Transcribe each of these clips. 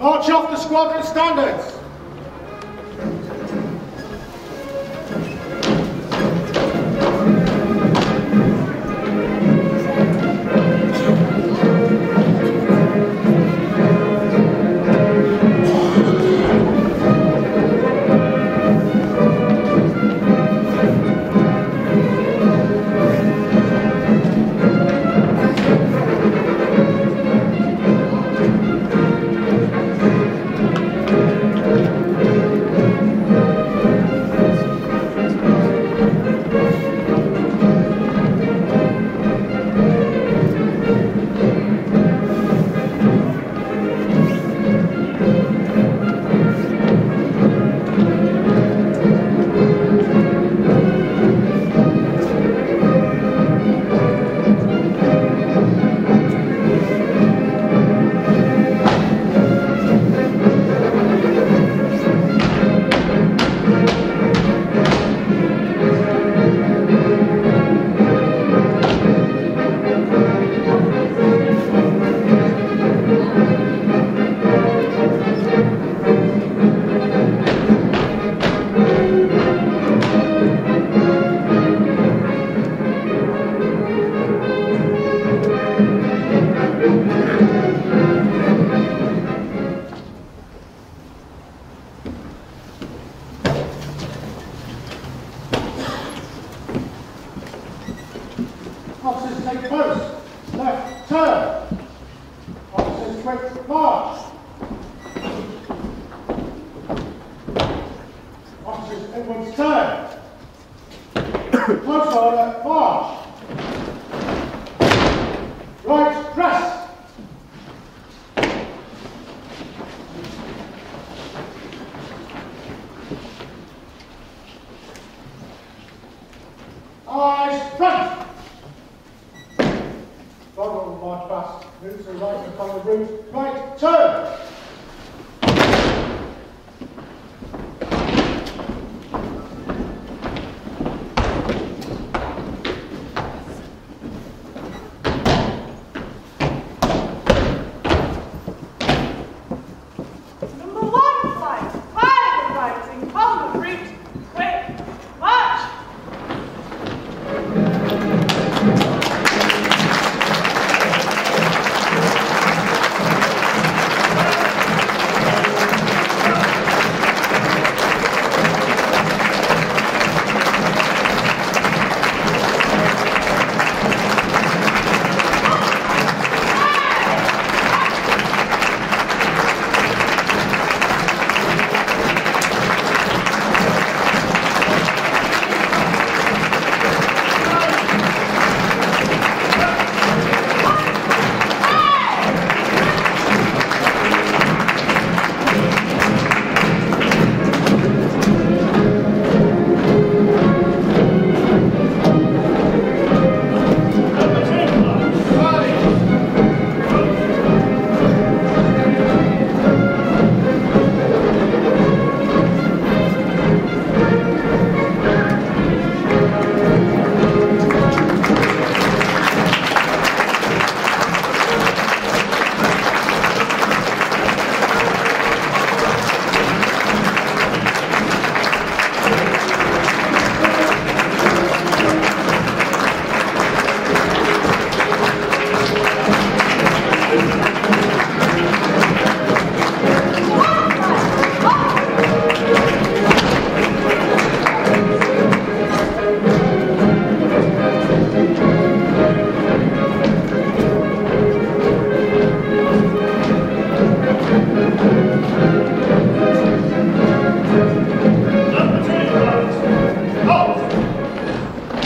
March off the squadron standards.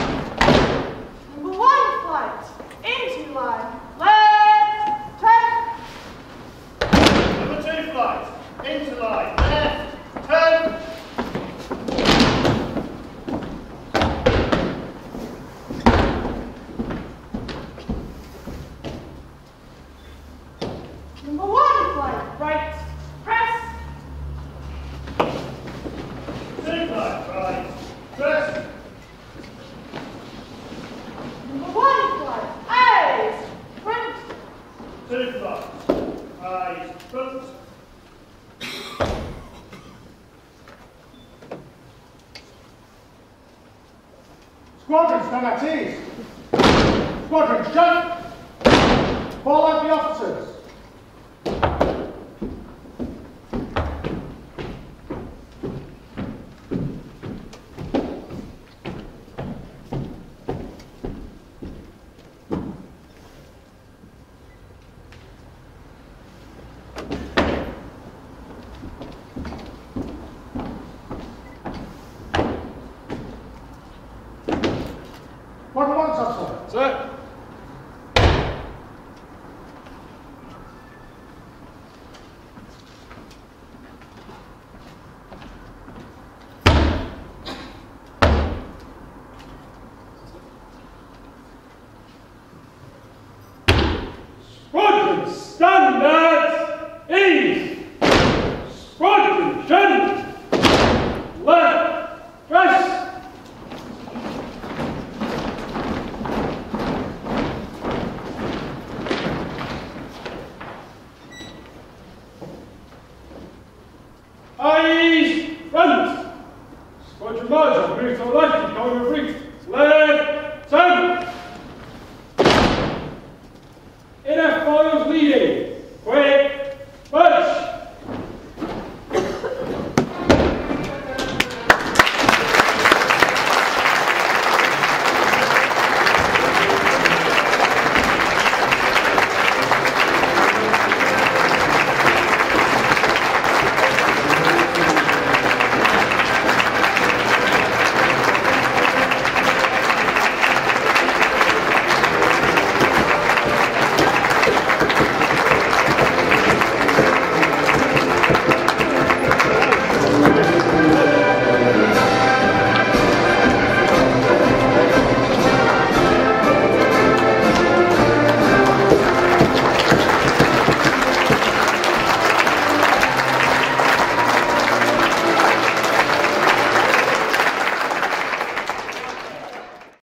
Two flights. Eyes front. Squadron, stand at ease. Squadron, shut. Call out the officers. Eyes front! Squadron Marshal, brief to left, coming with brief. Left!